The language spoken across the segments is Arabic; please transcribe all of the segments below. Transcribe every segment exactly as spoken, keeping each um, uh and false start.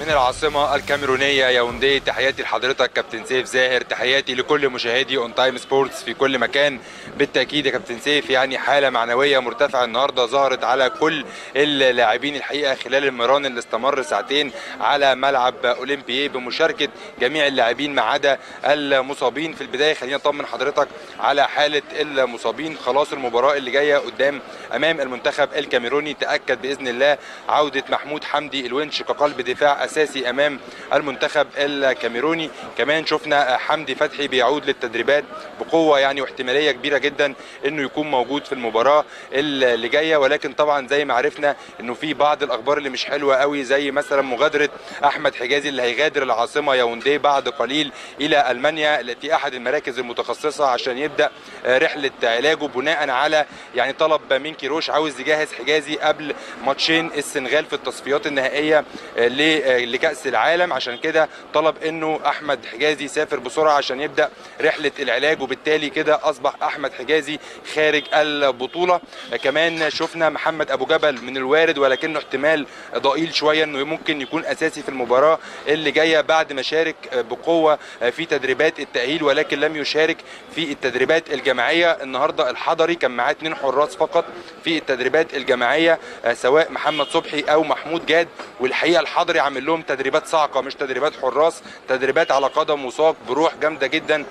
من العاصمة الكاميرونية ياوندي. تحياتي لحضرتك كابتن سيف زاهر، تحياتي لكل مشاهدي اون تايم سبورتس في كل مكان. بالتأكيد يا كابتن سيف يعني حالة معنوية مرتفعة النهاردة ظهرت على كل اللاعبين الحقيقة خلال المران اللي استمر ساعتين على ملعب أوليمبيه بمشاركة جميع اللاعبين ما عدا المصابين. في البداية خلينا نطمن حضرتك على حالة المصابين، خلاص المباراة اللي جاية قدام أمام المنتخب الكاميروني تأكد بإذن الله عودة محمود حمدي الونش كقلب دفاع أساسي أمام المنتخب الكاميروني. كمان شفنا حمدي فتحي بيعود للتدريبات بقوة يعني واحتمالية كبيرة جدا إنه يكون موجود في المباراة اللي جاية. ولكن طبعا زي ما عرفنا إنه في بعض الأخبار اللي مش حلوة قوي، زي مثلا مغادرة أحمد حجازي اللي هيغادر العاصمة ياوندي بعد قليل إلى ألمانيا التي أحد المراكز المتخصصة عشان يبدأ رحلة علاجه بناء على يعني طلب من كيروش عاوز يجهز حجازي قبل ماتشين السنغال في التصفيات النهائية لكأس العالم. عشان كده طلب انه احمد حجازي يسافر بسرعه عشان يبدا رحله العلاج، وبالتالي كده اصبح احمد حجازي خارج البطوله. كمان شفنا محمد ابو جبل من الوارد ولكنه احتمال ضئيل شويه انه ممكن يكون اساسي في المباراه اللي جايه بعد ما شارك بقوه في تدريبات التاهيل ولكن لم يشارك في التدريبات الجماعيه. النهارده الحضري كان معاه اثنين حراس فقط في التدريبات الجماعيه سواء محمد صبحي او محمود جاد، والحقيقه الحضري عامل لهم تدريبات صاعقه مش تدريبات حراس، تدريبات على قدم وساق بروح جامده جدا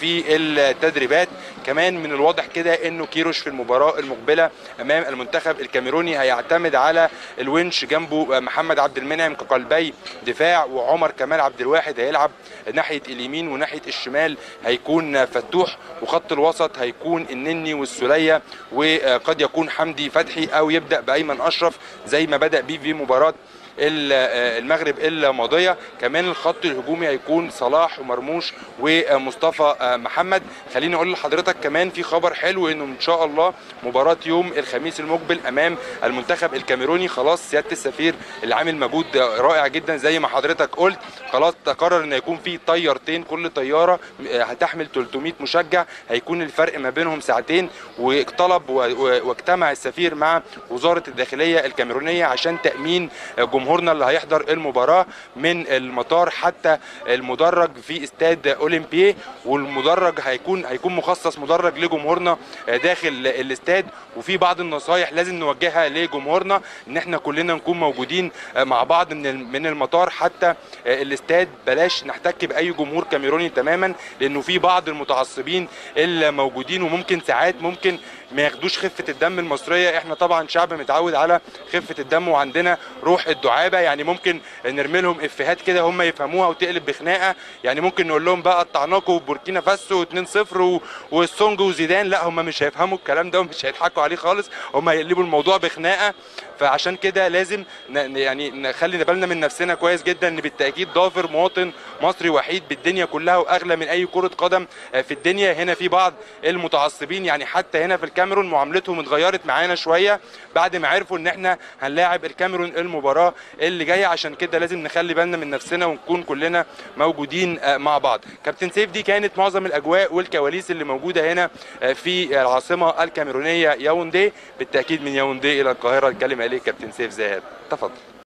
في التدريبات. كمان من الواضح كده انه كيروش في المباراه المقبله امام المنتخب الكاميروني هيعتمد على الونش جنبه محمد عبد المنعم كقلبي دفاع، وعمر كمال عبد الواحد هيلعب ناحيه اليمين وناحيه الشمال هيكون فتوح، وخط الوسط هيكون النني والسوليه، وقد يكون حمدي فتحي او يبدا بايمن اشرف زي ما بدا بيه في مباراه المغرب الماضيه. كمان الخط الهجومي هيكون صلاح ومرموش ومصطفى محمد. خليني اقول لحضرتك كمان في خبر حلو انه ان شاء الله مباراه يوم الخميس المقبل امام المنتخب الكاميروني خلاص سياده السفير اللي عامل مجهود رائع جدا زي ما حضرتك قلت، خلاص تقرر ان هيكون في طيارتين كل طياره هتحمل ثلاثمائة مشجع، هيكون الفرق ما بينهم ساعتين. وطلب واجتمع السفير مع وزاره الداخليه الكاميرونيه عشان تامين جمهورنا اللي هيحضر المباراه من المطار حتى المدرج في استاد اولمبيه، والمدرج هيكون هيكون مخصص مدرج لجمهورنا داخل الاستاد. وفي بعض النصايح لازم نوجهها لجمهورنا ان احنا كلنا نكون موجودين مع بعض من من المطار حتى الاستاد، بلاش نحتك باي جمهور كاميروني تماما لانه في بعض المتعصبين اللي موجودين وممكن ساعات ممكن ما ياخدوش خفه الدم المصريه. احنا طبعا شعب متعود على خفه الدم وعندنا روح الدعابه، يعني ممكن نرمي لهم افيهات كده هم يفهموها وتقلب بخناقه، يعني ممكن نقول لهم بقى طعناكم بوركينا فاسو اتنين صفر والسونج وزيدان، لا هم مش هيفهموا الكلام ده ومش هيضحكوا عليه خالص، هم هيقلبوا الموضوع بخناقه. فعشان كده لازم يعني نخلي بالنا من نفسنا كويس جدا ان بالتاكيد ضافر مواطن مصري وحيد بالدنيا كلها واغلى من اي كره قدم في الدنيا. هنا في بعض المتعصبين يعني حتى هنا في الكاميرون معاملتهم اتغيرت معانا شويه بعد ما عرفوا ان احنا هنلاعب الكاميرون المباراه اللي جايه، عشان كده لازم نخلي بالنا من نفسنا ونكون كلنا موجودين مع بعض. كابتن سيف دي كانت معظم الاجواء والكواليس اللي موجوده هنا في العاصمه الكاميرونيه ياوندي. بالتاكيد من ياوندي الى القاهره الكلمه ليك كابتن سيف زاهر، تفضل.